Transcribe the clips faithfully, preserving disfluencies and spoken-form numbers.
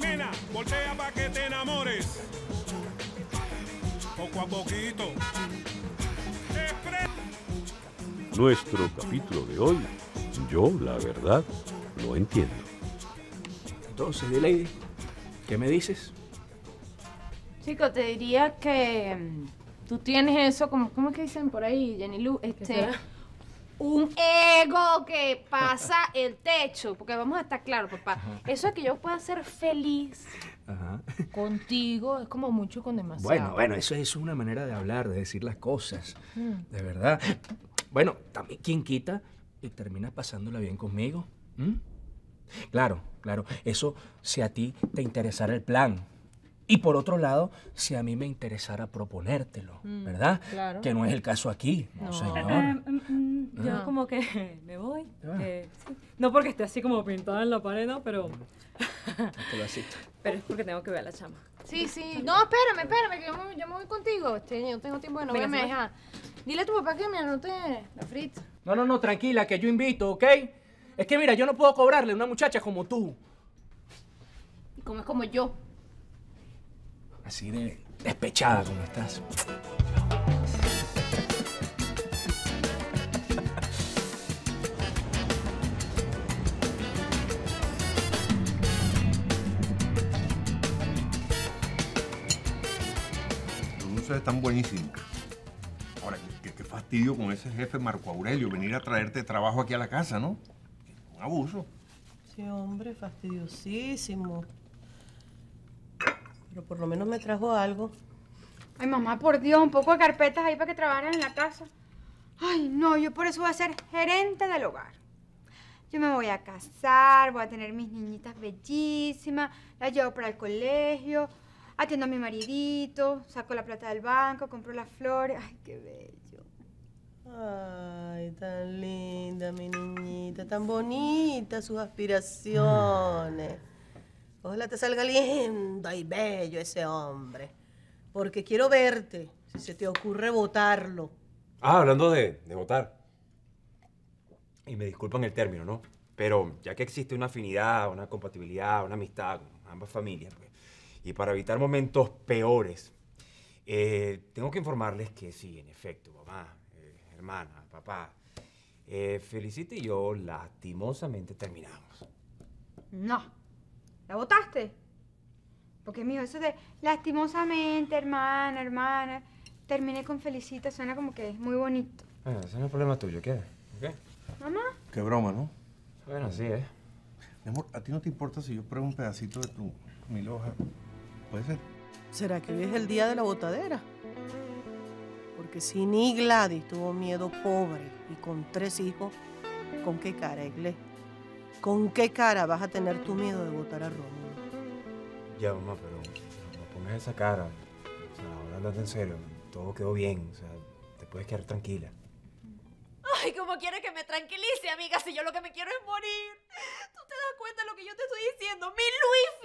Nena, voltea pa' que te enamores. Poco a poquito. Nuestro capítulo de hoy, yo la verdad no entiendo. Entonces, Dileidy, ¿qué me dices? Chico, te diría que tú tienes eso, como, ¿cómo es que dicen por ahí, Jenny Lu? Este, un ego que pasa el techo, porque vamos a estar claros, papá. Ajá. Eso de que yo pueda ser feliz Ajá. contigo es como mucho con demasiado. Bueno, bueno, eso es una manera de hablar, de decir las cosas, mm. de verdad. Bueno, también quien quita y terminas pasándola bien conmigo. ¿Mm? Claro, claro, eso si a ti te interesara el plan. Y por otro lado, si a mí me interesara proponértelo, mm, ¿verdad? Claro. Que no es el caso aquí, no, no. señor. Eh, eh, eh, ah. Yo como que me voy. Ah. Eh, sí. No porque esté así como pintada en la pared, no, pero... pero es porque tengo que ver a la chama. Sí, sí. No, espérame, espérame, que yo me, yo me voy contigo. Este, yo tengo tiempo de no verme. Dile a tu papá que me anote la frita. No, no, no, tranquila, que yo invito, ¿ok? Es que mira, yo no puedo cobrarle a una muchacha como tú. Y como es como yo. Así de despechada como estás. Los dulces están buenísimos. Ahora, qué, qué fastidio con ese jefe Marco Aurelio venir a traerte trabajo aquí a la casa, ¿no? Un abuso. Sí, hombre, fastidiosísimo. Pero por lo menos me trajo algo. Ay, mamá, por Dios, un poco de carpetas ahí para que trabajaran en la casa. Ay, no, yo por eso voy a ser gerente del hogar. Yo me voy a casar, voy a tener mis niñitas bellísimas, las llevo para el colegio, atiendo a mi maridito, saco la plata del banco, compro las flores. Ay, qué bello. Ay, tan linda mi niñita, tan bonita sus aspiraciones. Ojalá te salga lindo y bello ese hombre. Porque quiero verte, si se te ocurre votarlo. Ah, hablando de, de votar. Y me disculpan el término, ¿no? Pero ya que existe una afinidad, una compatibilidad, una amistad con ambas familias, pues, y para evitar momentos peores, eh, tengo que informarles que sí, en efecto, mamá, eh, hermana, papá, eh, Felicita y yo lastimosamente terminamos. No. ¿La votaste? Porque, mijo, eso de lastimosamente, hermana, hermana, terminé con Felicita, suena como que es muy bonito. Bueno, ese no es problema tuyo, ¿qué? ¿Qué? ¿Mamá? Qué broma, ¿no? Bueno, sí, ¿eh? Mi amor, ¿a ti no te importa si yo pruebo un pedacito de tu mil hoja? ¿Puede ser? ¿Será que hoy es el día de la botadera? Porque si ni Gladys tuvo miedo pobre y con tres hijos, ¿con qué cara, Eglé? ¿Con qué cara vas a tener tu miedo de votar a Rómulo? Ya, mamá, pero no pongas esa cara. O sea, ahora hablando en serio, todo quedó bien. O sea, te puedes quedar tranquila. Ay, ¿cómo quieres que me tranquilice, amiga? Si yo lo que me quiero es morir. ¿Tú te das cuenta de lo que yo te estoy diciendo? Mi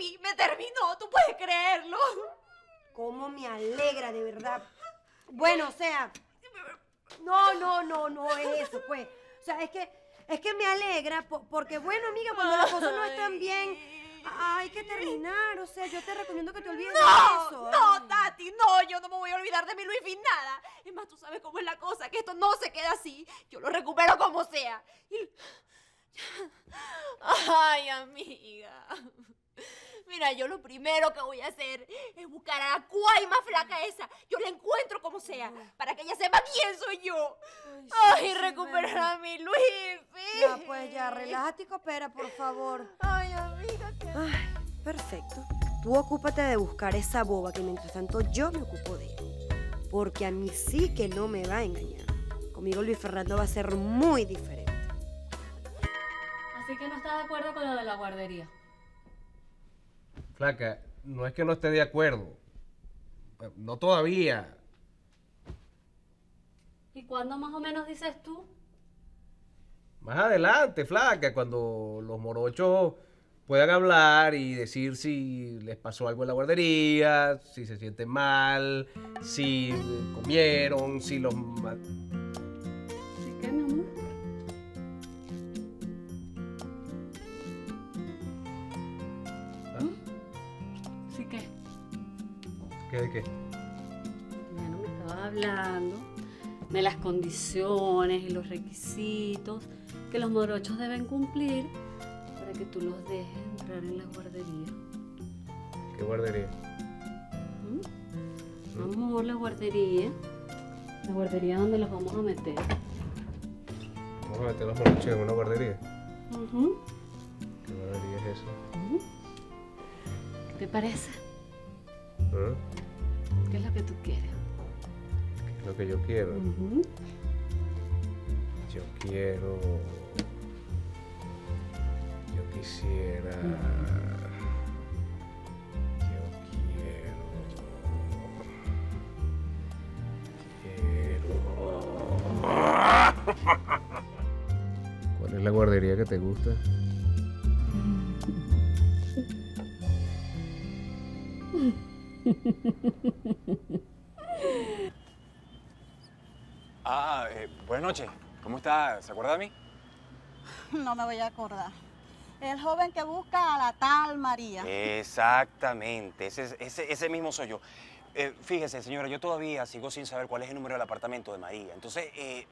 Luifi me terminó, ¿tú puedes creerlo? ¿Cómo me alegra, de verdad? Bueno, o sea... No, no, no, no es eso, pues. O sea, es que... Es que me alegra, porque bueno, amiga, cuando las cosas no están bien, hay que terminar, o sea, yo te recomiendo que te olvides no, de eso. No, no, Tati, no, yo no me voy a olvidar de mi Luis nada. Es más, tú sabes cómo es la cosa, que esto no se queda así, yo lo recupero como sea. Y... Ay, amiga. Mira, yo lo primero que voy a hacer es buscar a la cuay más flaca esa. Yo la encuentro como sea, para que ella sepa quién soy yo. Ay, sí, Ay sí, recuperar sí, a mi Luis. Ya, pues ya, relájate y coopera, por favor. Ay, amiga, qué... Ay, perfecto. Tú ocúpate de buscar esa boba que mientras tanto yo me ocupo de él. Porque a mí sí que no me va a engañar. Conmigo Luis Fernando va a ser muy diferente. Así que no está de acuerdo con lo de la guardería. Flaca, no es que no esté de acuerdo. No todavía. ¿Y cuándo más o menos dices tú? Más adelante, flaca, cuando los morochos puedan hablar y decir si les pasó algo en la guardería, si se sienten mal, si comieron, si los... ¿Qué, mi amor? ¿Ah? qué, de qué? Bueno, me estaba hablando de las condiciones y los requisitos que los morochos deben cumplir para que tú los dejes entrar en la guardería. ¿Qué guardería? ¿Mm? ¿Mm? Amor, la guardería. La guardería donde los vamos a meter. ¿Vamos a meter los morochos en una guardería? Uh-huh. ¿Qué guardería es eso? Uh-huh. ¿Qué te parece? ¿Eh? ¿Qué es lo que tú quieres? ¿Qué es lo que yo quiero? Uh-huh. Yo quiero... Yo quisiera... Yo quiero... Quiero... ¿Cuál es la guardería que te gusta? Ah, eh, buenas noches. ¿Cómo está? ¿Se acuerda de mí? No me voy a acordar. El joven que busca a la tal María. Exactamente. Ese, ese, ese mismo soy yo. Eh, fíjese, señora, yo todavía sigo sin saber cuál es el número del apartamento de María. Entonces, eh,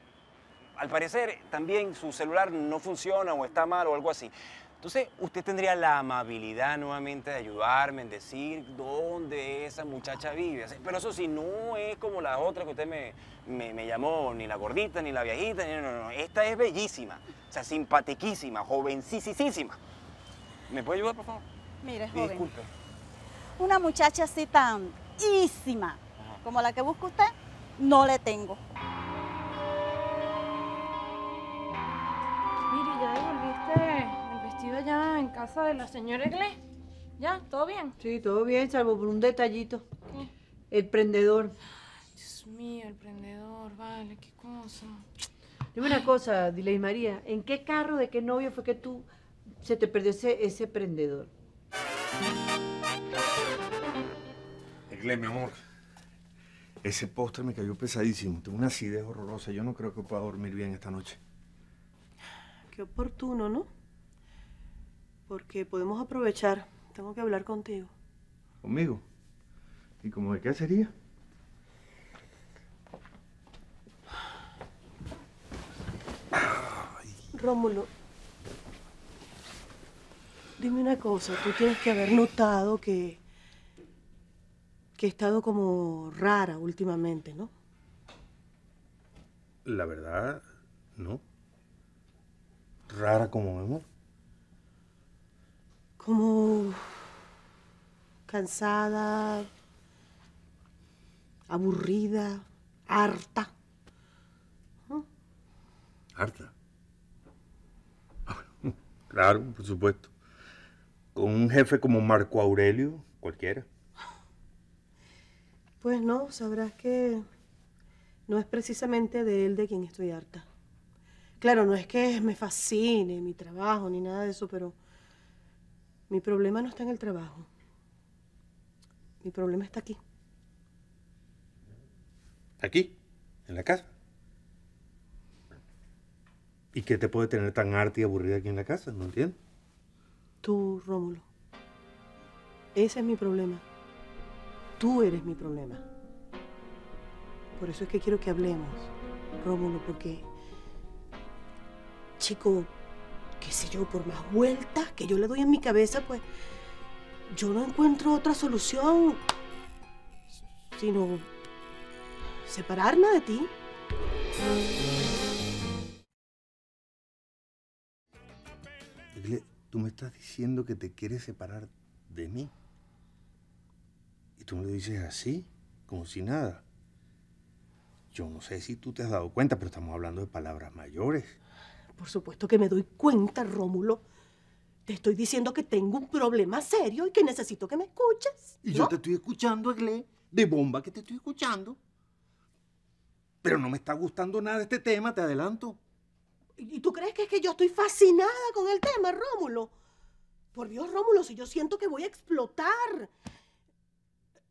al parecer, también su celular no funciona o está mal o algo así. Entonces, usted tendría la amabilidad nuevamente de ayudarme en decir dónde esa muchacha vive. Pero eso sí, no es como la otra que usted me, me, me llamó, ni la gordita, ni la viejita, ni, no, no, no. Esta es bellísima, o sea, simpaticísima, jovencísima. ¿Me puede ayudar, por favor? Mire, joven. Disculpe. Una muchacha así tan ísima como la que busca usted, no le tengo. Mire, ya volviste... ya en casa de la señora Eglé. ¿Ya? ¿Todo bien? Sí, todo bien, salvo por un detallito. ¿Qué? El prendedor. Dios mío, el prendedor, vale, qué cosa. Dime una cosa, Dileidy María, ¿en qué carro de qué novio fue que tú se te perdió ese, ese prendedor? Eglé, mi amor, ese postre me cayó pesadísimo. Tengo una acidez horrorosa. Yo no creo que pueda dormir bien esta noche. Qué oportuno, ¿no? Porque podemos aprovechar. Tengo que hablar contigo. ¿Conmigo? ¿Y cómo de qué sería? Ay. Rómulo, dime una cosa. Tú tienes que haber notado que... que he estado como rara últimamente, ¿no? La verdad, no. Rara como mi amor. Como cansada, aburrida, harta. ¿Mm? ¿Harta? Claro, por supuesto. Con un jefe como Marco Aurelio, cualquiera. Pues no, sabrás que no es precisamente de él de quien estoy harta. Claro, no es que me fascine mi trabajo ni nada de eso, pero... mi problema no está en el trabajo. Mi problema está aquí. ¿Aquí? ¿En la casa? ¿Y qué te puede tener tan harta y aburrida aquí en la casa? ¿No entiendes? Tú, Rómulo. Ese es mi problema. Tú eres mi problema. Por eso es que quiero que hablemos, Rómulo, porque... chico... qué sé yo, por más vueltas que yo le doy en mi cabeza, pues yo no encuentro otra solución sino separarme de ti. Eglé, tú me estás diciendo que te quieres separar de mí. Y tú me lo dices así, como si nada. Yo no sé si tú te has dado cuenta, pero estamos hablando de palabras mayores. Por supuesto que me doy cuenta, Rómulo. Te estoy diciendo que tengo un problema serio y que necesito que me escuches. Y ¿no? Yo te estoy escuchando, Eglé, de bomba que te estoy escuchando. Pero no me está gustando nada este tema, te adelanto. ¿Y tú crees que es que yo estoy fascinada con el tema, Rómulo? Por Dios, Rómulo, si yo siento que voy a explotar.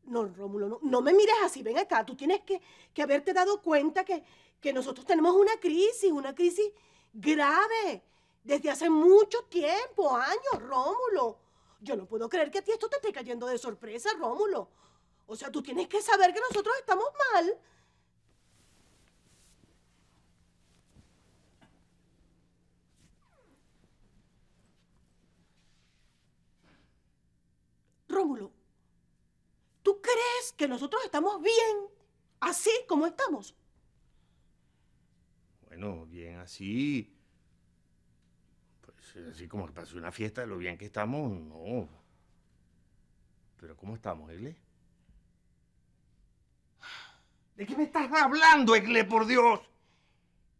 No, Rómulo, no, no me mires así, ven acá. Tú tienes que, que haberte dado cuenta que, que nosotros tenemos una crisis, una crisis... grave, desde hace mucho tiempo, años, Rómulo. Yo no puedo creer que a ti esto te esté cayendo de sorpresa, Rómulo. O sea, tú tienes que saber que nosotros estamos mal. Rómulo, ¿tú crees que nosotros estamos bien así como estamos? Bueno, bien así. Pues así como que pasó una fiesta de lo bien que estamos, no. Pero ¿cómo estamos, Eglé? ¿De qué me estás hablando, Eglé, por Dios?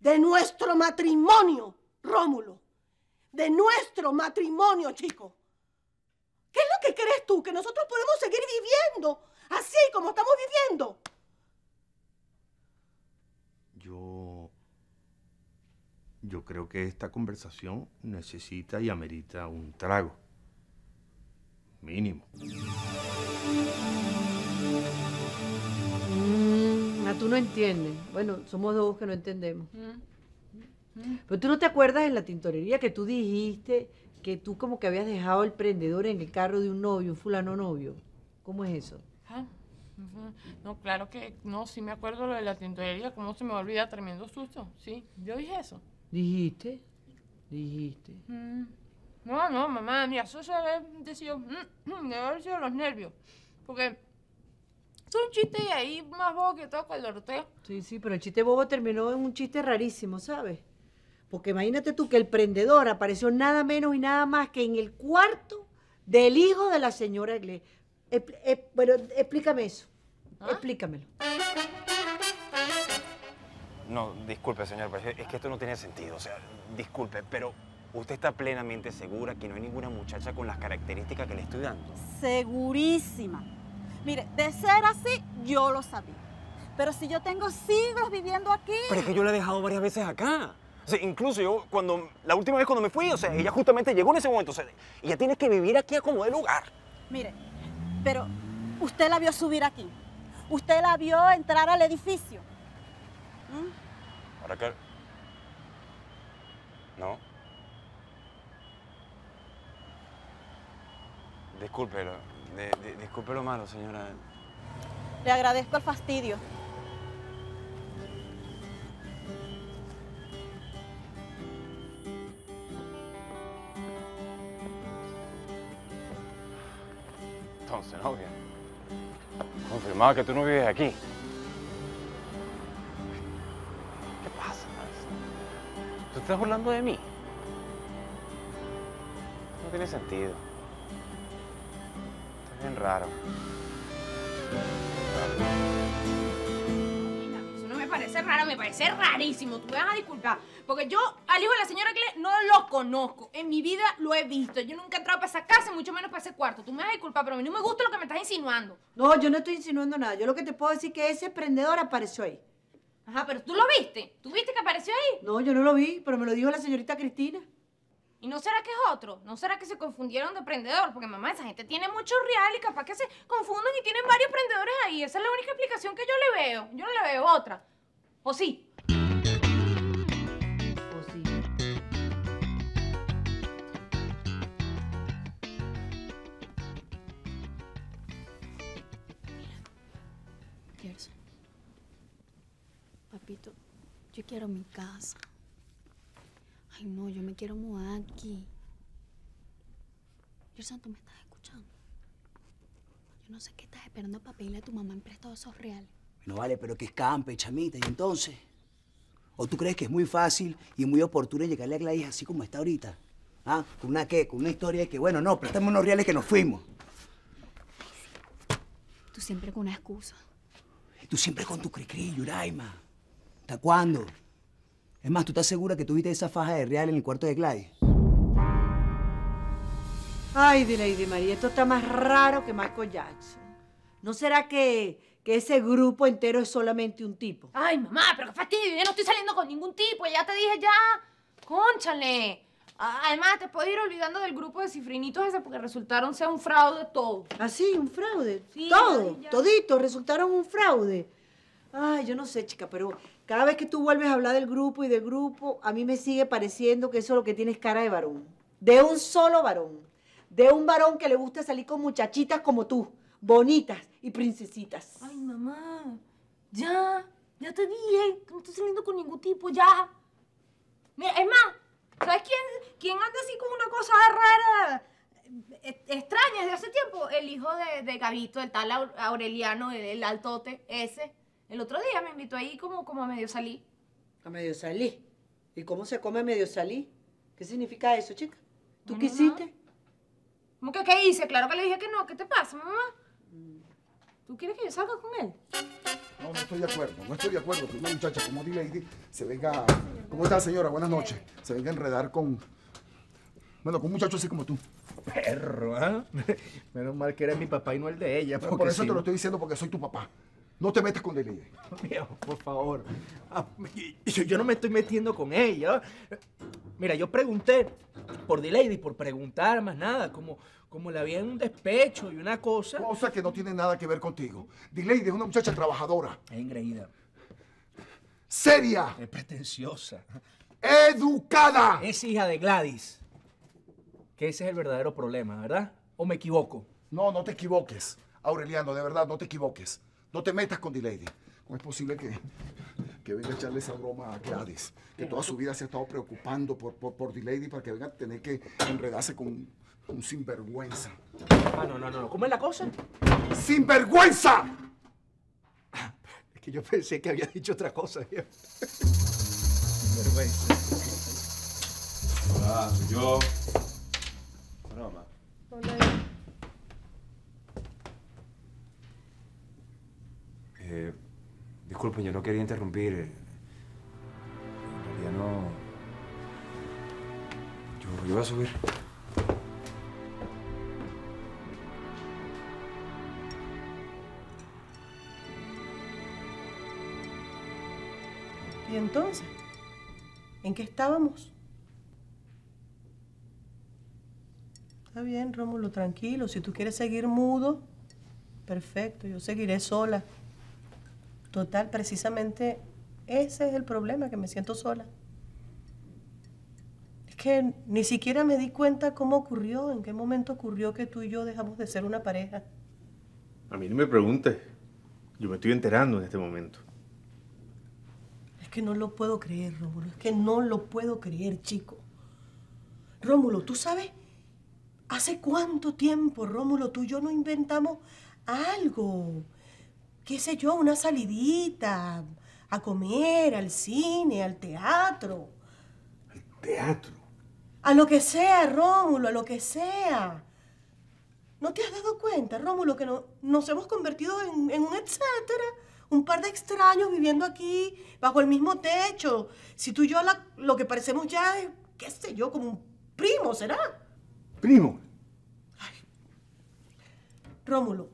De nuestro matrimonio, Rómulo. De nuestro matrimonio, chico. ¿Qué es lo que crees tú? Que nosotros podemos seguir viviendo así como estamos viviendo. Yo... Yo creo que esta conversación necesita y amerita un trago. Mínimo. Mm, ah, tú no entiendes. Bueno, somos dos que no entendemos. Mm. Mm. Pero tú no te acuerdas en la tintorería que tú dijiste... que tú como que habías dejado el prendedor en el carro de un novio, un fulano novio. ¿Cómo es eso? Ah, no, claro que no, sí me acuerdo lo de la tintorería, cómo se me olvida, tremendo susto, sí, yo dije eso. ¿Dijiste? ¿Dijiste? Mm. No, no, mamá, mira, eso se debe decir, mm, debe haber sido los nervios, porque es un chiste y ahí más bobo que todo con el doroteo. Sí, sí, pero el chiste bobo terminó en un chiste rarísimo, ¿sabes? Porque imagínate tú que el prendedor apareció nada menos y nada más que en el cuarto del hijo de la señora Eglé. E e bueno, explícame eso. ¿Ah? Explícamelo. No, disculpe, señor, pero es que esto no tiene sentido. O sea, disculpe, pero usted está plenamente segura que no hay ninguna muchacha con las características que le estoy dando. Segurísima. Mire, de ser así, yo lo sabía. Pero si yo tengo siglos viviendo aquí... Pero es que yo la he dejado varias veces acá. O sea, incluso yo, cuando, la última vez cuando me fui, o sea, ella justamente llegó en ese momento. O sea, ella tiene que vivir aquí a como de lugar. Mire, pero usted la vio subir aquí. Usted la vio entrar al edificio. ¿Mm? ¿Para qué? No. Discúlpelo. De, de, discúlpelo malo, señora. Le agradezco el fastidio. Entonces, novia, confirmaba que tú no vives aquí. ¿Qué pasa? ¿Tú estás burlando de mí? No tiene sentido. Está bien raro. Eso no me parece raro, me parece rarísimo. Tú me vas a disculpar. Porque yo al hijo de la señora Eglé no lo conozco. En mi vida lo he visto. Yo nunca he entrado para esa casa, mucho menos para ese cuarto. Tú me vas a disculpar, pero a mí no me gusta lo que me estás insinuando. No, yo no estoy insinuando nada. Yo lo que te puedo decir es que ese prendedor apareció ahí. Ajá, pero tú lo viste. ¿Tú viste que apareció ahí? No, yo no lo vi, pero me lo dijo la señorita Cristina. ¿Y no será que es otro? ¿No será que se confundieron de prendedor? Porque, mamá, esa gente tiene mucho real y capaz que se confunden y tienen varios prendedores ahí. Esa es la única explicación que yo le veo. Yo no le veo otra. ¿O sí? Papito, yo quiero mi casa. Ay, no, yo me quiero mudar aquí. Dios santo, ¿me estás escuchando? Yo no sé qué estás esperando para pedirle a tu mamá en prestado esos reales. Bueno, vale, pero que escampe, chamita, ¿y entonces? ¿O tú crees que es muy fácil y muy oportuno llegarle a Gladys así como está ahorita? ¿Ah? ¿Con una qué? ¿Con una historia de que, bueno, no, préstame unos reales que nos fuimos? Ay, sí. Tú siempre con una excusa. Tú siempre con tu cri-cri, Yuraima. ¿Hasta cuándo? Es más, ¿tú estás segura que tuviste esa faja de real en el cuarto de Gladys? Ay, Dileidy María, esto está más raro que Michael Jackson. ¿No será que, que ese grupo entero es solamente un tipo? Ay, mamá, pero qué fastidio. Yo no estoy saliendo con ningún tipo. Ya te dije ya. ¡Cónchale! Además, te puedo ir olvidando del grupo de cifrinitos ese porque resultaron ser un fraude todo. ¿Ah, sí? ¿Un fraude? Sí, todo, ya... todito, resultaron un fraude. Ay, yo no sé, chica, pero cada vez que tú vuelves a hablar del grupo y del grupo, a mí me sigue pareciendo que eso es lo que tienes cara de varón. De un solo varón. De un varón que le gusta salir con muchachitas como tú, bonitas y princesitas. Ay, mamá, ya, ya te dije, no estoy saliendo con ningún tipo, ya. Mira, es más, ¿sabes quién, quién anda así con una cosa rara, extraña desde hace tiempo? El hijo de, de Gabito, el tal Aureliano, el, el altote ese. El otro día me invitó ahí como, como a medio salí. ¿A medio salí? ¿Y cómo se come medio salí? ¿Qué significa eso, chica? ¿Tú no, qué no, hiciste? No. ¿Cómo que qué hice? Claro que le dije que no. ¿Qué te pasa, mamá? ¿Tú quieres que yo salga con él? No, no estoy de acuerdo. No estoy de acuerdo que una muchacha como Dileidy se venga... ¿Cómo está, señora? Buenas noches. Se venga a enredar con... Bueno, con un muchacho así como tú. Perro, ¿eh? Menos mal que eres mi papá y no el de ella. Pero por eso sí te lo estoy diciendo, porque soy tu papá. No te metas con Dileidy. Mira, por favor. Yo no me estoy metiendo con ella. Mira, yo pregunté por Dileidy, por preguntar más nada, como, como la vi en un despecho y una cosa. Cosa que no tiene nada que ver contigo. Dileidy es una muchacha trabajadora. Es engreída. Seria. Es pretenciosa. Educada. Es hija de Gladys. Que ese es el verdadero problema, ¿verdad? ¿O me equivoco? No, no te equivoques, Aureliano, de verdad, no te equivoques. No te metas con Dileidy. ¿Cómo es posible que, que venga a echarle esa broma a Gladys? Que toda su vida se ha estado preocupando por, por, por Dileidy para que venga a tener que enredarse con un sinvergüenza. Ah, no, no, no. ¿Cómo es la cosa? ¡Sinvergüenza! Es que yo pensé que había dicho otra cosa. Sinvergüenza. Hola, soy yo. No, mamá. Hola. Eh, disculpen, yo no quería interrumpir. En realidad no... Yo, yo voy a subir. ¿Y entonces? ¿En qué estábamos? Está bien, Rómulo, tranquilo. Si tú quieres seguir mudo, perfecto, yo seguiré sola. Total, precisamente ese es el problema, que me siento sola. Es que ni siquiera me di cuenta cómo ocurrió, en qué momento ocurrió que tú y yo dejamos de ser una pareja. A mí no me preguntes. Yo me estoy enterando en este momento. Es que no lo puedo creer, Rómulo. Es que no lo puedo creer, chico. Rómulo, ¿tú sabes? ¿Hace cuánto tiempo, Rómulo, tú y yo no inventamos algo? ¿Qué sé yo? Una salidita, a comer, al cine, al teatro. ¿Al teatro? A lo que sea, Rómulo, a lo que sea. ¿No te has dado cuenta, Rómulo, que no, nos hemos convertido en, en un etcétera? Un par de extraños viviendo aquí, bajo el mismo techo. Si tú y yo la, lo que parecemos ya es, qué sé yo, como un primo, ¿será? Primo. Ay. Rómulo,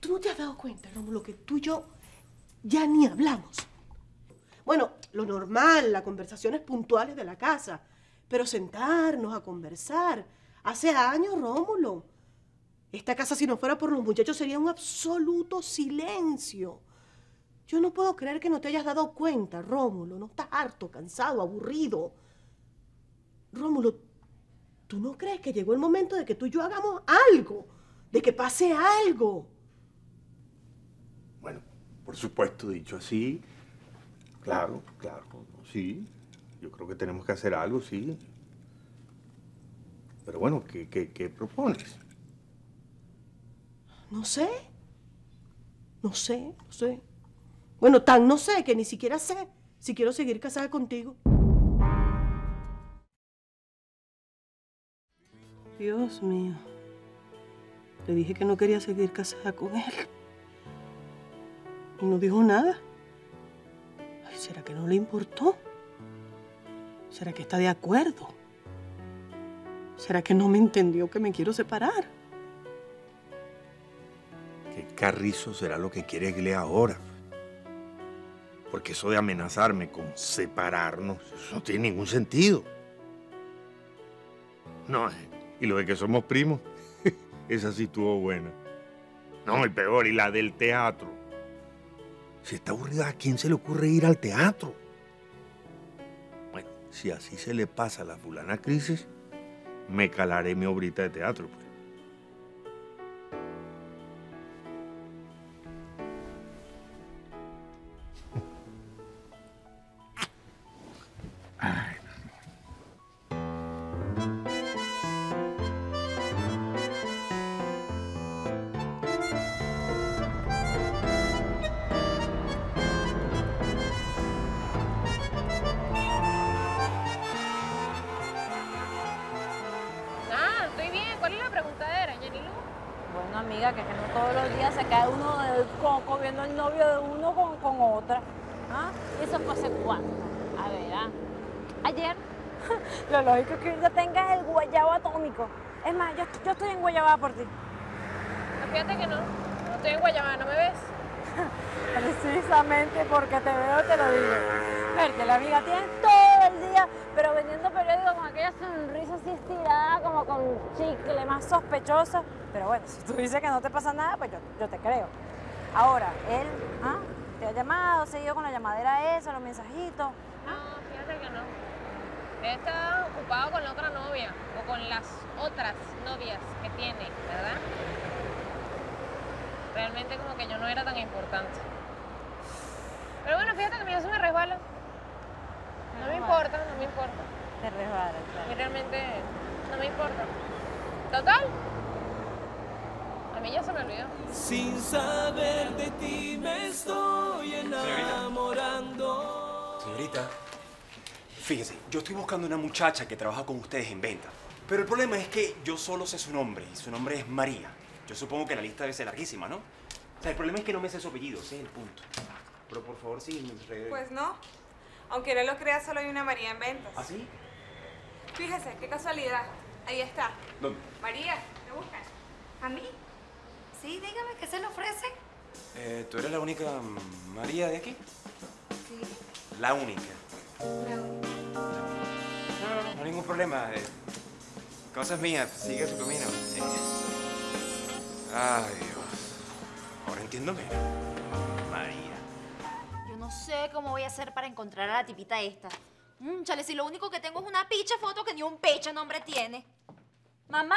¿tú no te has dado cuenta, Rómulo, que tú y yo ya ni hablamos? Bueno, lo normal, las conversaciones puntuales de la casa, pero sentarnos a conversar. Hace años, Rómulo, esta casa, si no fuera por los muchachos, sería un absoluto silencio. Yo no puedo creer que no te hayas dado cuenta, Rómulo. ¿No estás harto, cansado, aburrido? Rómulo, ¿tú no crees que llegó el momento de que tú y yo hagamos algo? De que pase algo. Bueno, por supuesto, dicho así, claro, claro, sí. Yo creo que tenemos que hacer algo, sí. Pero bueno, ¿qué, qué, qué propones? No sé. No sé, no sé. Bueno, tan no sé que ni siquiera sé si quiero seguir casada contigo. Dios mío, le dije que no quería seguir casada con él y no dijo nada. Ay, ¿será que no le importó? ¿Será que está de acuerdo? ¿Será que no me entendió que me quiero separar? ¿Qué carrizo será lo que quiere Eglé ahora? Porque eso de amenazarme con separarnos, eso no tiene ningún sentido. No, y lo de que somos primos, esa sí estuvo buena. No, y peor, y la del teatro. Si está aburrida, ¿a quién se le ocurre ir al teatro? Bueno, si así se le pasa a la fulana crisis, me calaré mi obrita de teatro, pues. ¿Cuál es la preguntadera, Jenny Lu? Bueno, amiga, que, que no todos los días se cae uno del coco viendo el novio de uno con, con otra. ¿Ah? Eso fue hace cuánto. A ver, ¿ah? Ayer. Lo lógico es que ahorita tengas el guayabo atómico. Es más, yo, yo estoy en guayabada por ti. No, fíjate que no. No estoy en guayabada, ¿no me ves? Precisamente porque te veo, te lo digo. Verte, la amiga, tienes todo el día, pero vendiendo periódicos con aquella sonrisa así estirada, como con chicle, más sospechosa. Pero bueno, si tú dices que no te pasa nada, pues yo, yo te creo. Ahora, él, ¿ah? ¿Te ha llamado, seguido con la llamadera esa, los mensajitos? ¿Ah? No, fíjate que no. Está ocupado con la otra novia, o con las otras novias que tiene, ¿verdad? Realmente como que yo no era tan importante. Pero bueno, fíjate que mi eso me resbala. No me importa, no me importa. Te resbala, claro. Y realmente no me importa. Total, a mí ya se me olvidó. Sin saber de ti me estoy enamorando. Señorita. Señorita. Fíjese, yo estoy buscando una muchacha que trabaja con ustedes en venta. Pero el problema es que yo solo sé su nombre, y su nombre es María. Yo supongo que la lista debe ser larguísima, ¿no? O sea, el problema es que no me sé su apellido, ese es el punto. Pero por favor, sígueme en redes. Pues no. Aunque no lo creas, solo hay una María en ventas. ¿Ah, sí? Fíjese, qué casualidad. Ahí está. ¿Dónde? María, ¿me buscas? ¿A mí? Sí, dígame, ¿qué se le ofrece? Eh, ¿tú eres la única María de aquí? Sí. La única. La única. No, no, no, ningún problema. Eh, cosas mías, sigue su camino. Eh. Ay, Dios. Ahora entiendo menos. María. Yo no sé cómo voy a hacer para encontrar a la tipita esta. Mm, chale, si lo único que tengo es una picha foto que ni un pecho nombre tiene. Mamá,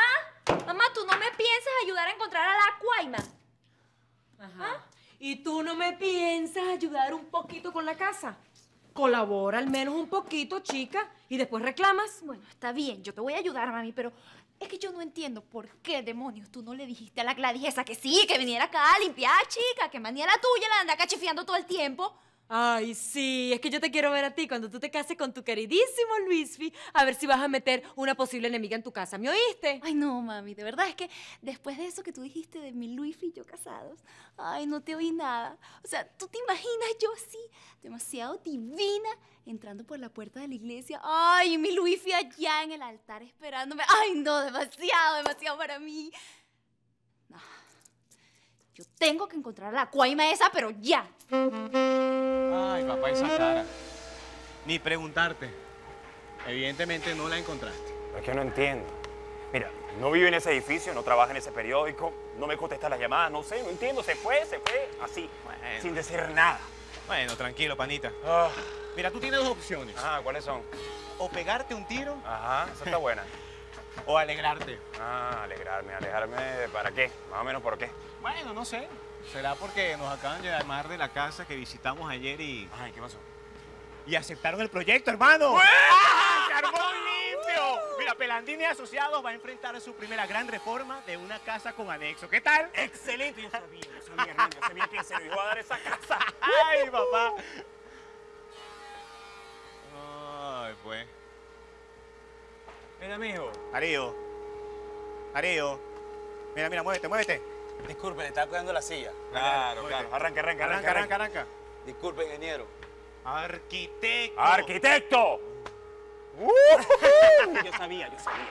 mamá, tú no me piensas ayudar a encontrar a la Cuaima. Ajá. ¿Ah? ¿Y tú no me piensas ayudar un poquito con la casa? Colabora al menos un poquito, chica, y después reclamas. Bueno, está bien, yo te voy a ayudar, mami, pero es que yo no entiendo por qué, demonios, tú no le dijiste a la Gladys esa que sí, que viniera acá a limpiar, chica, que manía la tuya, la anda cachifiando todo el tiempo. Ay, sí, es que yo te quiero ver a ti cuando tú te cases con tu queridísimo Luisfi, a ver si vas a meter una posible enemiga en tu casa, ¿me oíste? Ay, no, mami, de verdad es que después de eso que tú dijiste de mi Luisfi y yo casados, ay, no te oí nada. O sea, ¿tú te imaginas yo así, demasiado divina, entrando por la puerta de la iglesia? Ay, mi Luisfi allá en el altar esperándome. Ay, no, demasiado, demasiado para mí. No. Yo tengo que encontrar a la Cuaima esa, pero ya. Ay, papá, esa cara. Ni preguntarte. Evidentemente no la encontraste. Es que no entiendo. Mira, no vive en ese edificio, no trabaja en ese periódico, no me contesta las llamadas, no sé, no entiendo. Se fue, se fue, así, bueno, sin decir nada. Bueno, tranquilo, panita. Oh. Mira, tú tienes dos opciones. Ajá, ¿cuáles son? O pegarte un tiro. Ajá, esa está buena. O alegrarte. Ah, alegrarme, alegrarme, ¿para qué? Más o menos, ¿por qué? Bueno, no sé. Será porque nos acaban de llamar de la casa que visitamos ayer y... Ay, ¿qué pasó? Y aceptaron el proyecto, hermano. ¡Ah! ¡Se armó limpio! Mira, Pelandini Asociados va a enfrentar su primera gran reforma de una casa con anexo. ¿Qué tal? ¡Excelente! Yo sabía, yo sabía, hermano, yo sabía que se me iba a dar esa casa. ¡Ay, papá! Ay, pues... Mira, mijo. Darío. Darío. Mira, mira, muévete, muévete. Disculpe, le estaba cuidando la silla. Claro, claro. Arranca, arranca, arranca, arranca, arranca. Disculpe, ingeniero. Arquitecto. ¡Arquitecto! Uh-huh. Yo sabía, yo sabía.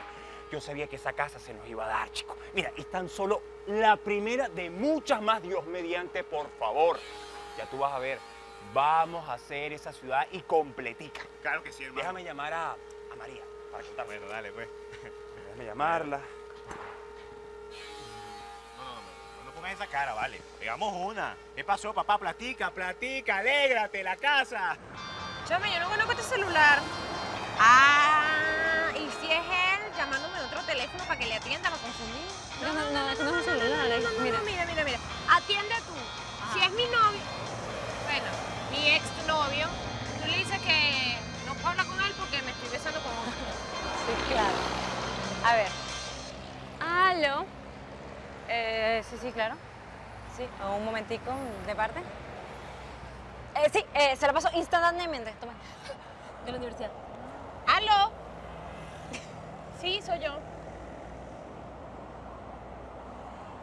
Yo sabía que esa casa se nos iba a dar, chicos. Mira, y tan solo la primera de muchas más, Dios mediante, por favor. Ya tú vas a ver. Vamos a hacer esa ciudad y completica. Claro que sí, hermano. Déjame llamar a, a María. Para bueno, dale, pues. Déjame llamarla. No, no, no, no pongas esa cara, vale. Pegamos una. ¿Qué pasó, papá? Platica, platica, alégrate, la casa. Chame, yo no conozco este celular. Ah, y si es él llamándome de otro teléfono para que le atienda, lo confundí. No, no, no, eso no es un celular. No, no, mira, mira, mira, mira. Atiende tú. Ajá. Si es mi novio, bueno, mi ex novio, tú le dices que no puedo hablar con él porque me estoy besando con otro. Sí, claro. A ver. ¿Aló? Eh, sí, sí, claro. Sí, un momentico, ¿de parte? Eh, sí, eh, se la paso instantáneamente. Toma. De la universidad. ¿Aló? Sí, soy yo.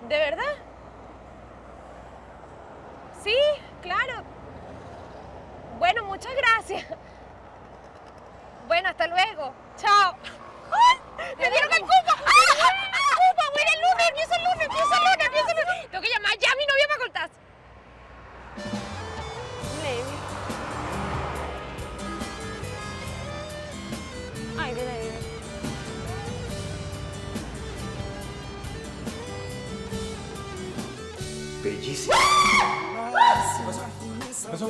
¿De verdad? Sí, claro. Bueno, muchas gracias. Bueno, hasta luego. Chao. ¡Ay! ¡Me dieron el cupo! ¡Ah! ¡Ah! ¡Cupo! ¡Voy el lunes! ¡Empiezo el lunes! ¡Empiezo el lunes! ¡Empiezo el lunes! Tengo que llamar ya a mi novia para contar. Ay, mira, mira. Bellísimo. ¡Ah! ¿Pasó? ¿Pasó?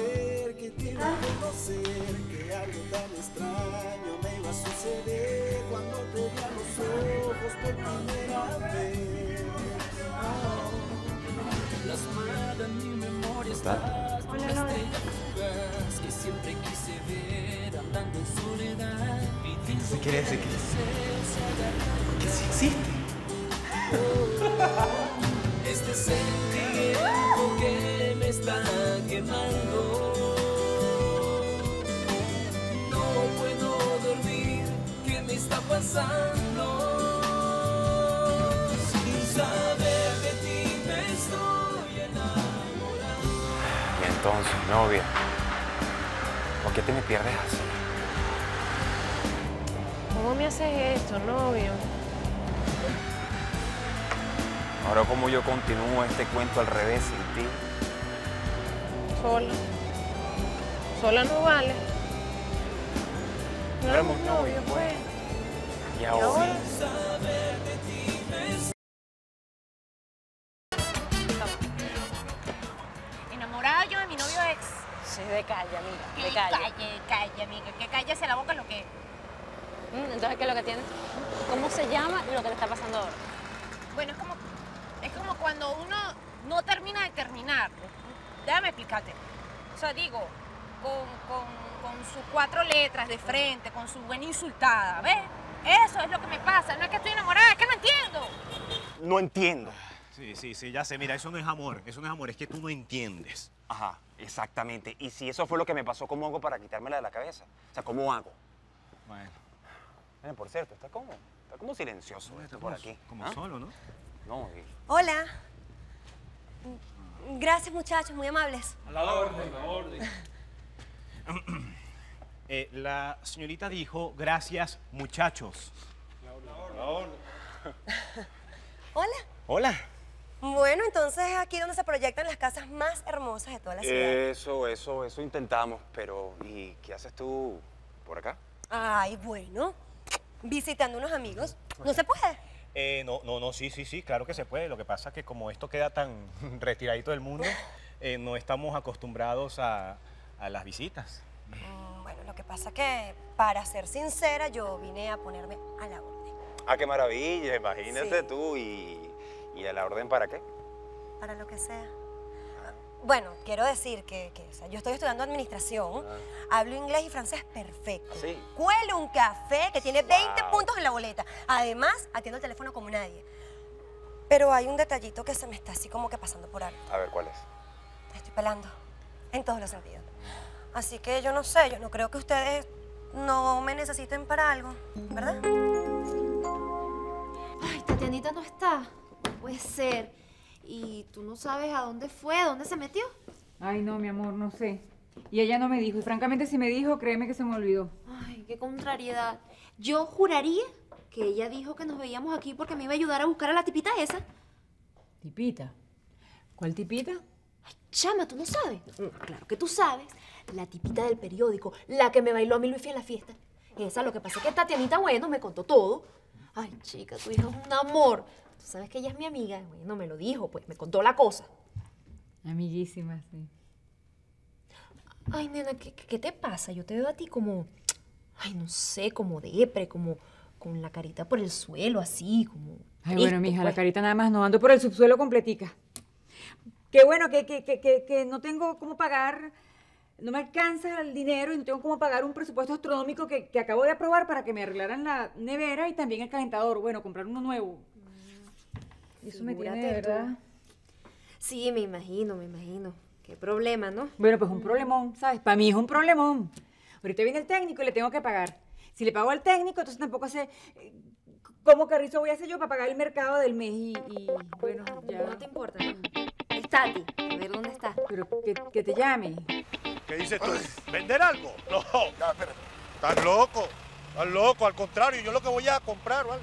¿Está? Hola, Lola. ¿Qué quiere decir? Que, que sí existe. Este sentimiento que me está quemando. No puedo dormir. ¿Qué me está pasando? Sin saber de ti me estoy enamorando. Y entonces, novia, ¿por qué te me pierdes así? ¿Cómo me haces esto, novio? Ahora, ¿cómo yo continúo este cuento al revés sin ti? Sola. Sola no vale. No éramos novios, pues. ¿Y ahora? Enamorada yo de mi novio ex. Sí, de calle, amiga. De calle. Calle, calle, amiga. Que cállese la boca lo que... Entonces, ¿qué es lo que tiene? ¿Cómo se llama y lo que le está pasando ahora? Bueno, es como, es como cuando uno no termina de terminar. Déjame explicarte. O sea, digo, con, con, con sus cuatro letras de frente, con su buena insultada, ¿ves? Eso es lo que me pasa. No es que estoy enamorada, es que no entiendo. No entiendo. Sí, sí, sí, ya sé. Mira, eso no es amor. Eso no es amor, es que tú no entiendes. Ajá, exactamente. Y si eso fue lo que me pasó, ¿cómo hago para quitármela de la cabeza? O sea, ¿cómo hago? Bueno. Por cierto, está como, está como silencioso no, esto por aquí. Como ¿Ah? solo, ¿no? No. Y... Hola. Gracias, muchachos, muy amables. A la orden, a la orden. eh, la señorita dijo, gracias, muchachos. La orden. La orden. Hola. Hola. Bueno, entonces es aquí donde se proyectan las casas más hermosas de toda la ciudad. Eso, eso, eso intentamos, pero ¿y qué haces tú por acá? Ay, bueno. Visitando unos amigos. ¿No se puede? Eh, no, no, no, sí, sí, sí, claro que se puede. Lo que pasa es que como esto queda tan retiradito del mundo, eh, no estamos acostumbrados a, a las visitas. Mm, bueno, lo que pasa es que, para ser sincera, yo vine a ponerme a la orden. Ah, qué maravilla, imagínate sí. tú. Y, ¿Y a la orden para qué? Para lo que sea. Bueno, quiero decir que, que o sea, yo estoy estudiando administración, ah. hablo inglés y francés perfecto. ¿Ah, sí? Cuelo un café que tiene veinte wow. puntos en la boleta. Además, atiendo el teléfono como nadie. Pero hay un detallito que se me está así como que pasando por alto. A ver, ¿cuál es? Estoy pelando, en todos los sentidos. Así que yo no sé, yo no creo que ustedes no me necesiten para algo, ¿verdad? Ay, Tatianita no está. No puede ser. ¿Y tú no sabes a dónde fue? ¿Dónde se metió? Ay, no, mi amor, no sé. Y ella no me dijo. Y francamente, si me dijo, créeme que se me olvidó. Ay, qué contrariedad. Yo juraría que ella dijo que nos veíamos aquí porque me iba a ayudar a buscar a la tipita esa. ¿Tipita? ¿Cuál tipita? Ay, chama, ¿tú no sabes? Claro que tú sabes. La tipita del periódico, la que me bailó a mi Luis en la fiesta. Esa, lo que pasa es que Tatianita, bueno, me contó todo. Ay, chica, tu hija es un amor. Tú sabes que ella es mi amiga. Bueno, me lo dijo, pues. Me contó la cosa. Amiguísima, sí. Ay, nena, ¿qué, qué te pasa? Yo te veo a ti como... Ay, no sé, como depre, como... Con la carita por el suelo, así, como... Ay, triste, bueno, mija, pues. La carita nada más no ando por el subsuelo completica. Qué bueno que, que, que, que, que no tengo cómo pagar... No me alcanza el dinero y no tengo cómo pagar un presupuesto astronómico que, que acabo de aprobar para que me arreglaran la nevera y también el calentador. Bueno, comprar uno nuevo. Eso me tiene, de verdad. Sí, me imagino, me imagino. Qué problema, ¿no? Bueno, pues un problemón, ¿sabes? Para mí es un problemón. Ahorita viene el técnico y le tengo que pagar. Si le pago al técnico, entonces tampoco sé ¿Cómo carrizo voy a hacer yo para pagar el mercado del mes y, y bueno, ya? No te importa, ¿no? Es Tati, a ver dónde está. Pero que, que te llame. ¿Qué dices tú? ¿Vender algo? No, no, espérate. Estás loco, estás loco, al contrario, yo lo que voy a comprar, ¿vale?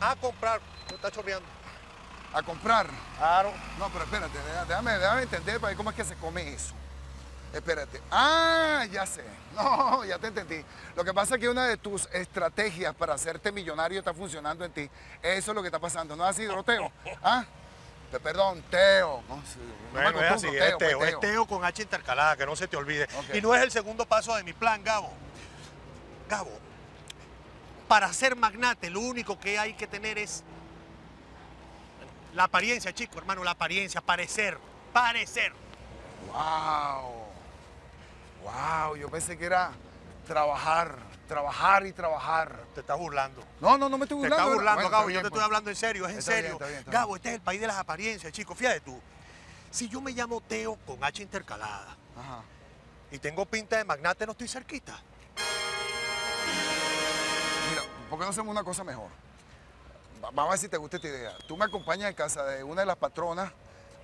A comprar, no está chorreando. ¿A comprar? Claro. No, pero espérate, déjame, déjame entender para ver cómo es que se come eso. Espérate. Ah, ya sé. No, ya te entendí. Lo que pasa es que una de tus estrategias para hacerte millonario está funcionando en ti. Eso es lo que está pasando. ¿No es así, Teo? ¿Ah? Perdón, Teo. No, sí, no, no, no es así, Teo, es Teo. Es Teo con H intercalada, que no se te olvide. Okay. Y no es el segundo paso de mi plan, Gabo. Gabo, para ser magnate lo único que hay que tener es la apariencia, chico, hermano, la apariencia, parecer, parecer. Wow, wow, yo pensé que era trabajar, trabajar y trabajar. Te estás burlando. No, no, no me estoy burlando. Te estás burlando, bueno, Gabo, bien, yo te pues. estoy hablando en serio, es está en serio. Bien, está bien, está bien. Gabo, este es el país de las apariencias, chico, fíjate tú. Si yo me llamo Teo con H intercalada, ajá, y tengo pinta de magnate, no estoy cerquita. Mira, ¿por qué no hacemos una cosa mejor? Vamos a ver si te gusta esta idea. Tú me acompañas en casa de una de las patronas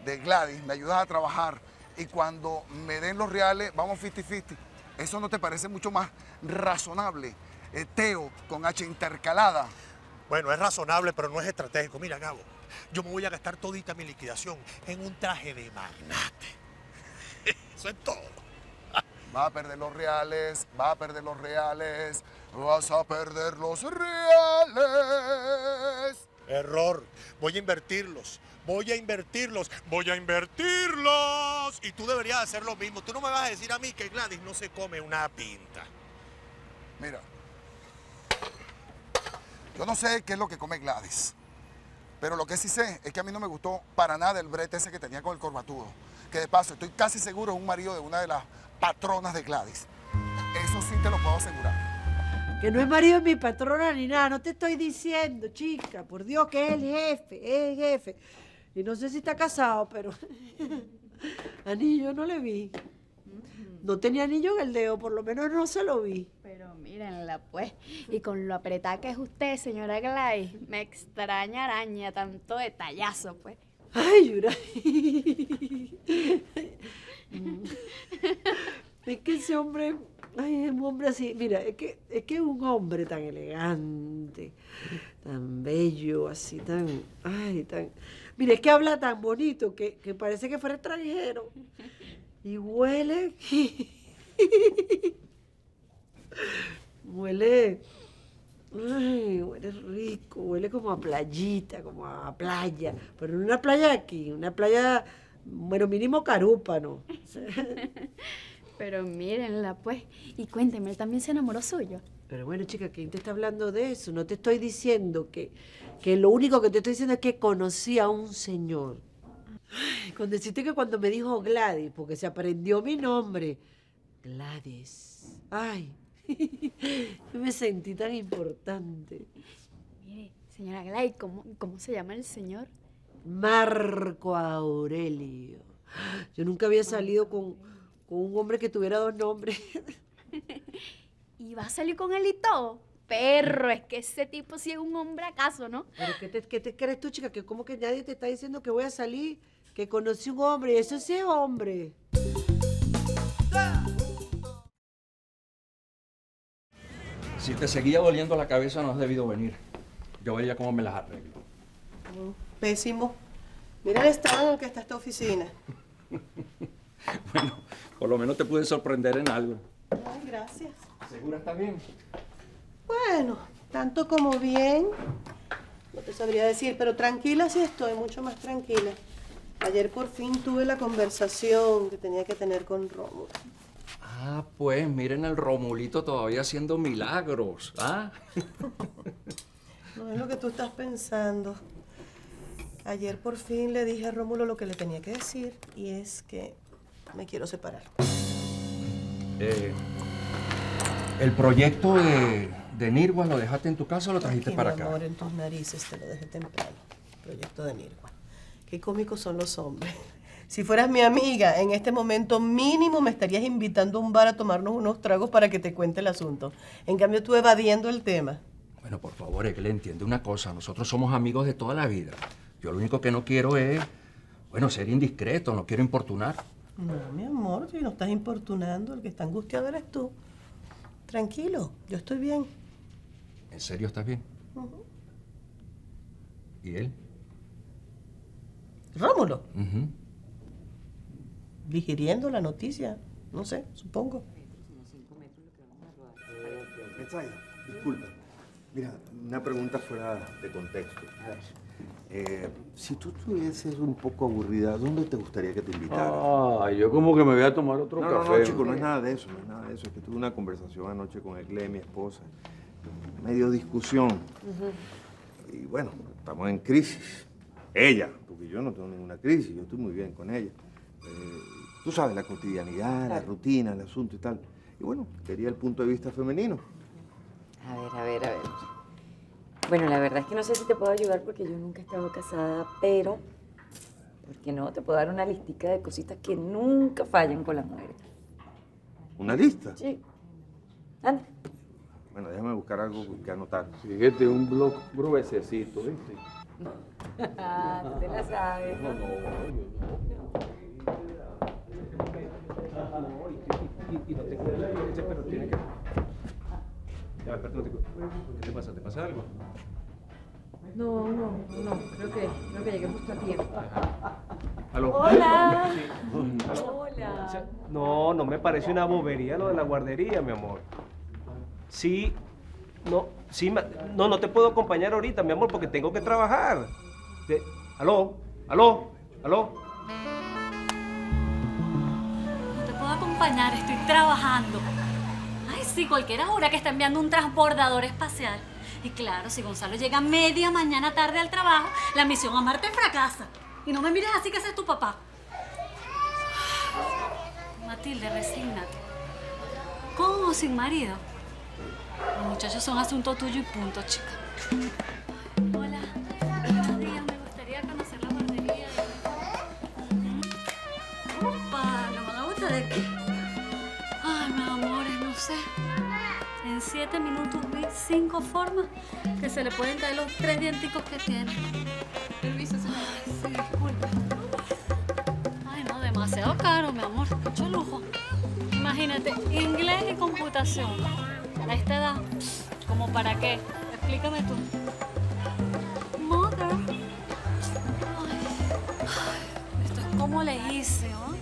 de Gladys, me ayudas a trabajar y cuando me den los reales, vamos cincuenta cincuenta. ¿Eso no te parece mucho más razonable? Eh, Teo, con H intercalada. Bueno, es razonable, pero no es estratégico. Mira, Gabo, yo me voy a gastar todita mi liquidación en un traje de magnate. Eso es todo. Va a perder los reales, va a perder los reales, vas a perder los reales. Error, voy a invertirlos, voy a invertirlos, voy a invertirlos. Y tú deberías hacer lo mismo. Tú no me vas a decir a mí que Gladys no se come una pinta. Mira, yo no sé qué es lo que come Gladys, pero lo que sí sé es que a mí no me gustó para nada el brete ese que tenía con el corbatudo, que de paso estoy casi seguro es un marido de una de las patronas de Gladys. Eso sí te lo puedo asegurar. Que no es marido de mi patrona ni nada, no te estoy diciendo, chica, por Dios, que es el jefe, es el jefe. Y no sé si está casado, pero anillo no le vi. No tenía anillo en el dedo, por lo menos no se lo vi. Pero mírenla, pues, y con lo apretada que es usted, señora Gladys, me extraña araña, tanto detallazo, pues. Ay, Yuraima. Es que ese hombre... Ay, es un hombre así, mira, es que es que un hombre tan elegante, tan bello, así, tan, ay, tan... Mira, es que habla tan bonito que, que parece que fuera extranjero. Y huele... Huele... Ay, huele rico, huele como a playita, como a playa. Pero no una playa aquí, una playa, bueno, mínimo Carúpano. Pero mírenla, pues. Y cuénteme, él también se enamoró suyo. Pero bueno, chica, ¿quién te está hablando de eso? No te estoy diciendo que... Que lo único que te estoy diciendo es que conocí a un señor. Ay, con decirte que cuando me dijo Gladys, porque se aprendió mi nombre. Gladys. Ay, yo me sentí tan importante. Mire, señora Gladys, ¿cómo, cómo se llama el señor? Marco Aurelio. Yo nunca había salido con... Con un hombre que tuviera dos nombres. ¿Y va a salir con él y todo? Perro, es que ese tipo sí es un hombre acaso, ¿no? Pero ¿qué te, qué te crees tú, chica? Que como que nadie te está diciendo que voy a salir, que conocí un hombre, y eso sí es hombre. Si te seguía doliendo la cabeza no has debido venir. Yo vería cómo me las arreglo. Oh, pésimo. Mira el estado en el que está esta oficina. Bueno, por lo menos te pude sorprender en algo. Ay, gracias. ¿Segura está bien? Bueno, tanto como bien, no te sabría decir, pero tranquila sí estoy, mucho más tranquila. Ayer por fin tuve la conversación que tenía que tener con Rómulo. Ah, pues, miren al Romulito todavía haciendo milagros, ¿ah? No es lo que tú estás pensando. Ayer por fin le dije a Rómulo lo que le tenía que decir, y es que... me quiero separar. Eh, ¿El proyecto de, de Nirwa lo dejaste en tu casa o lo trajiste aquí, para mi acá? Amor, en tus narices te lo dejé temprano. Proyecto de Nirwa. Qué cómicos son los hombres. Si fueras mi amiga, en este momento mínimo me estarías invitando a un bar a tomarnos unos tragos para que te cuente el asunto. En cambio, tú evadiendo el tema. Bueno, por favor, Eglé, entiende una cosa. Nosotros somos amigos de toda la vida. Yo lo único que no quiero es, bueno, ser indiscreto. No quiero importunar. No, mi amor, si no estás importunando, el que está angustiado eres tú. Tranquilo, yo estoy bien. ¿En serio estás bien? Uh-huh. ¿Y él? Rómulo. Uh-huh. Digiriendo la noticia, no sé, supongo. Mensaya, disculpa. Mira, una pregunta fuera de contexto. Eh, si tú estuvieses un poco aburrida, ¿dónde te gustaría que te invitaran? Ah, yo como que me voy a tomar otro no, café. No, no, chico, no es nada de eso, no es nada de eso. Es que tuve una conversación anoche con Eglé, mi esposa. Medio discusión. Uh-huh. Y bueno, estamos en crisis. Ella, porque yo no tengo ninguna crisis, yo estoy muy bien con ella. Eh, tú sabes, la cotidianidad, claro, la rutina, el asunto y tal. Y bueno, quería el punto de vista femenino. A ver, a ver, a ver. Bueno, la verdad es que no sé si te puedo ayudar porque yo nunca he estado casada, pero... ¿Por qué no? Te puedo dar una listica de cositas que nunca fallan con las mujeres. ¿Una lista? Sí. Anda. Bueno, déjame buscar algo que anotar. Fíjate, un blog gruesecito, ¿viste? Ah, tú te la sabes. No, no, no. Y no te cuidas, pero tiene que... Ya, espérate, no te cuidas. ¿Qué te pasa? ¿Te pasa algo? No, no, no. Creo que, creo que llegué justo a tiempo. ¿Aló? ¡Hola! Sí. Hola. No, no me parece una bobería lo de la guardería, mi amor. Sí, no, sí, no, no te puedo acompañar ahorita, mi amor, porque tengo que trabajar. De... ¿Aló? ¿Aló? ¿Aló? Acompañar, estoy trabajando. Ay, sí, cualquier hora que está enviando un transbordador espacial. Y claro, si Gonzalo llega media mañana tarde al trabajo, la misión a Marte fracasa. Y no me mires así, que ese es tu papá. Matilde, resígnate. ¿Con o sin marido? Los muchachos son asunto tuyo y punto, chica. Hola. Buenos días, me gustaría conocer la guardería. Opa, lo van a gustar de aquí. En siete minutos vi cinco formas que se le pueden caer los tres dienticos que tiene. Permiso, señora. Ay, sí, disculpa. Ay, no, demasiado caro, mi amor. Mucho lujo. Imagínate, inglés y computación. A esta edad, ¿como para qué? Explícame tú. Mother. Ay, ay, esto es como le hice, ¿no? ¿eh?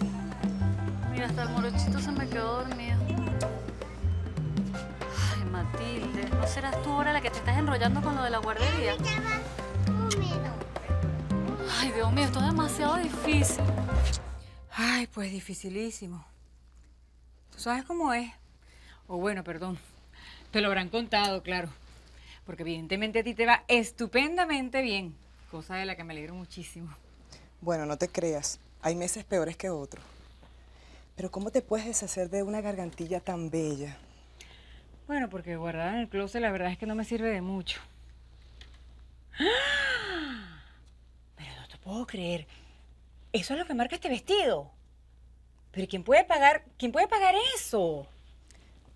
Mira, hasta el morochito se me quedó dormido. Matilde, ¿no serás tú ahora la que te estás enrollando con lo de la guardería? Ay, Dios mío, esto es demasiado difícil. Ay, pues dificilísimo. Tú sabes cómo es. O bueno, perdón, te lo habrán contado, claro. Porque evidentemente a ti te va estupendamente bien. Cosa de la que me alegro muchísimo. Bueno, no te creas. Hay meses peores que otros. Pero ¿cómo te puedes deshacer de una gargantilla tan bella? Bueno, porque guardada en el closet la verdad es que no me sirve de mucho. ¡Ah! Pero no te puedo creer. Eso es lo que marca este vestido. Pero ¿quién puede pagar, quién puede pagar eso?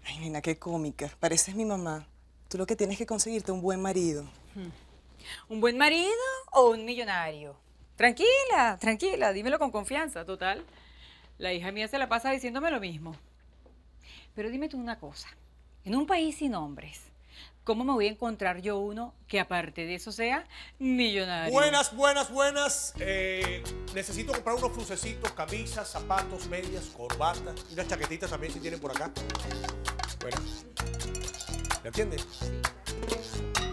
Ay, nena, qué cómica. Pareces mi mamá. Tú lo que tienes que conseguirte un buen marido. ¿Un buen marido o un millonario? Tranquila, tranquila, dímelo con confianza, total. La hija mía se la pasa diciéndome lo mismo. Pero dime tú una cosa. En un país sin hombres, ¿cómo me voy a encontrar yo uno que aparte de eso sea millonario? Buenas, buenas, buenas. Eh, necesito comprar unos crucecitos, camisas, zapatos, medias, corbatas y unas chaquetitas también si tienen por acá. Bueno, ¿me entiendes? Sí.